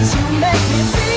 'Cause you make me feel